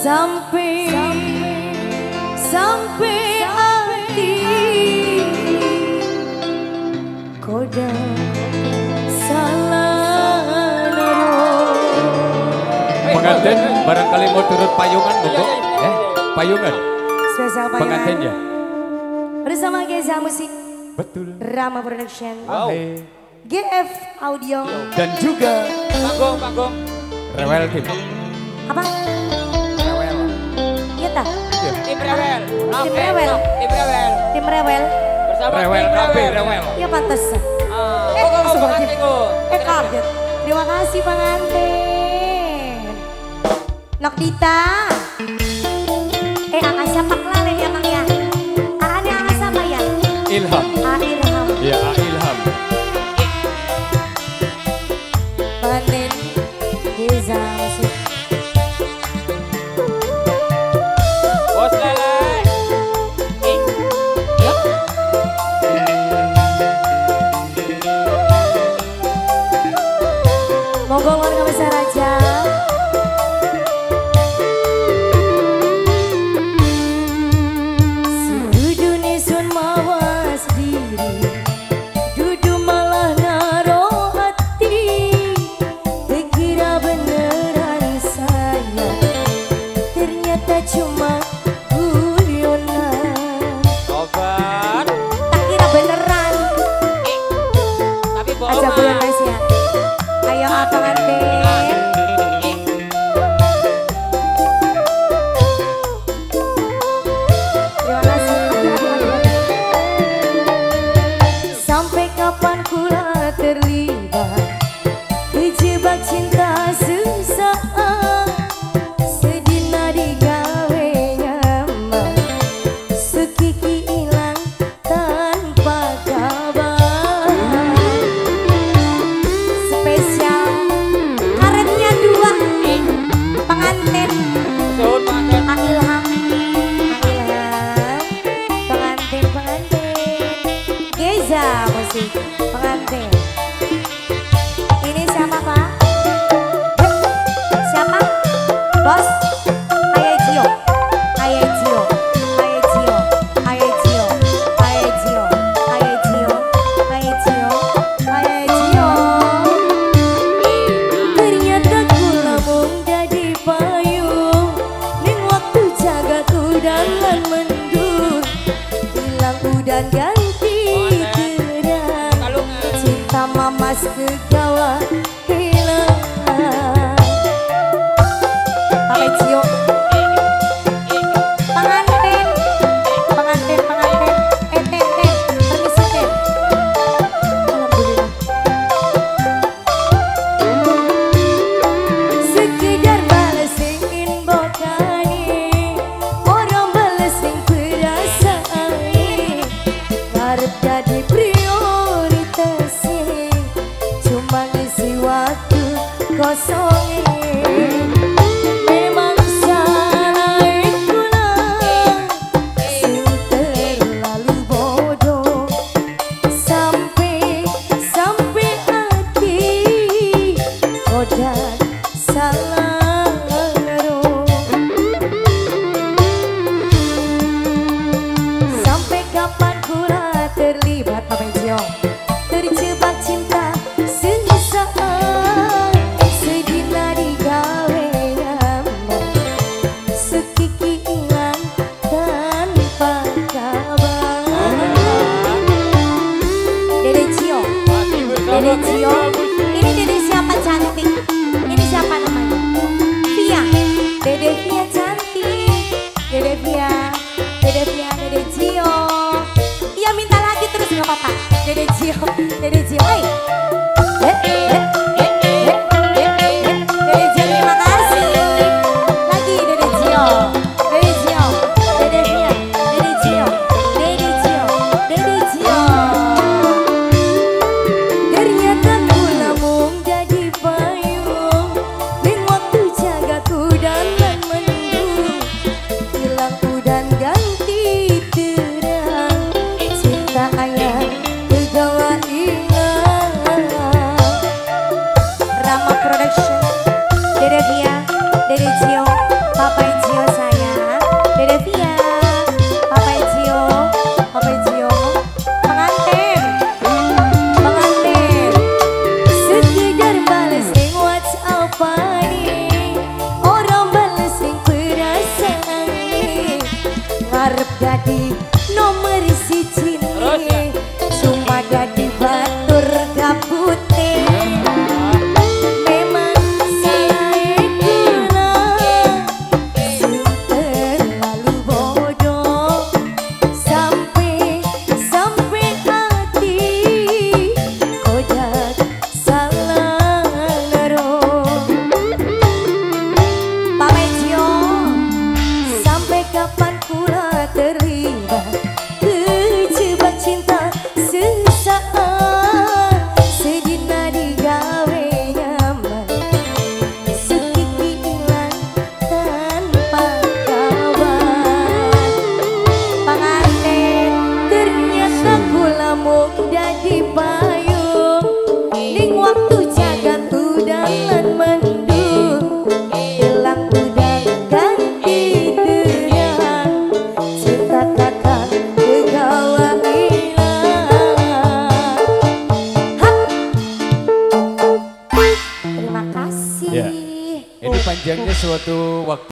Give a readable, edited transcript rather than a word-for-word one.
sampai hati koda salah. Pengantin barangkali mau turut payungan untuk payungan spesial pengantinnya bersama Geza Musik, betul, Rama Production, wow, GF Audio, dan juga panggung Rewel Tim. Apa? Rewel. Iya tak? Tim Rewel. Tim Rewel. Tim Rewel. Tim Rewel. Bersama Rewel. Rewel. Iya pantas. Kaget. Terima kasih pengantin. Nok Dita. Angkat siapa kelalen ya Mang ya? Aane angkat sama ya? Ilham. Ilham. Iya Ilham. Pengantin Geza Musik. dadi nomor siji ne sumpah dadi batur kapute memang saekula terlalu bodoh sampai hati kodak salah lero pamejio sampai kapan kula terima kejebak cinta sesaat sedina digawe nyaman sekiki hilang tanpa kawan pangarten ternyata kula mung dadi payung ning waktu jagat udan lan mendung ilang udan ganti terang cinta kakak kegawa hilang. Terima kasih. Ya. Ini panjangnya suatu waktu.